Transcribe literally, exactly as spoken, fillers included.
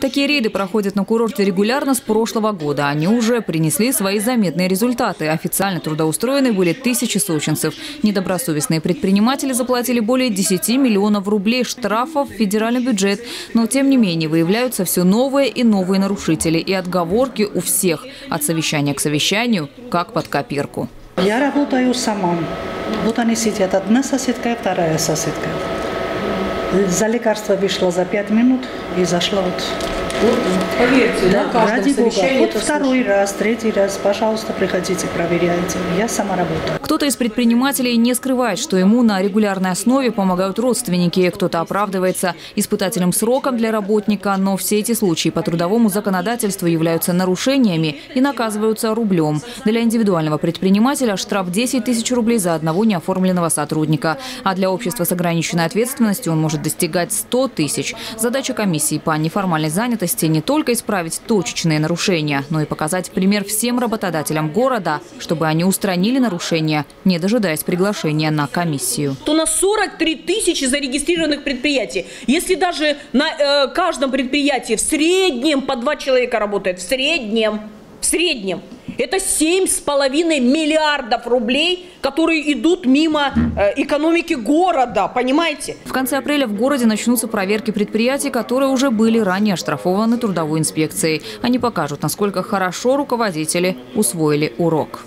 Такие рейды проходят на курорте регулярно с прошлого года. Они уже принесли свои заметные результаты. Официально трудоустроены были тысячи сочинцев. Недобросовестные предприниматели заплатили более десяти миллионов рублей штрафов в федеральный бюджет. Но, тем не менее, выявляются все новые и новые нарушители. И отговорки у всех. От совещания к совещанию, как под копирку. Я работаю сама. Вот они сидят. Одна соседка и вторая соседка. За лекарство вышла за пять минут и зашла вот. Поверьте, да, да, ради Бога. Вот второй слышно. раз, третий раз, пожалуйста, приходите, проверяйте. Я сама работаю. Кто-то из предпринимателей не скрывает, что ему на регулярной основе помогают родственники. Кто-то оправдывается испытательным сроком для работника, но все эти случаи по трудовому законодательству являются нарушениями и наказываются рублем. Для индивидуального предпринимателя штраф десять тысяч рублей за одного неоформленного сотрудника. А для общества с ограниченной ответственностью он может достигать сто тысяч. Задача комиссии по неформальной занятости не только исправить точечные нарушения, но и показать пример всем работодателям города, чтобы они устранили нарушения, не дожидаясь приглашения на комиссию. У нас сорок три тысячи зарегистрированных предприятий. Если даже на э, каждом предприятии в среднем по два человека работает, в среднем, в среднем, это семь с половиной миллиардов рублей, которые идут мимо экономики города, понимаете? В конце апреля в городе начнутся проверки предприятий, которые уже были ранее оштрафованы трудовой инспекцией. Они покажут, насколько хорошо руководители усвоили урок.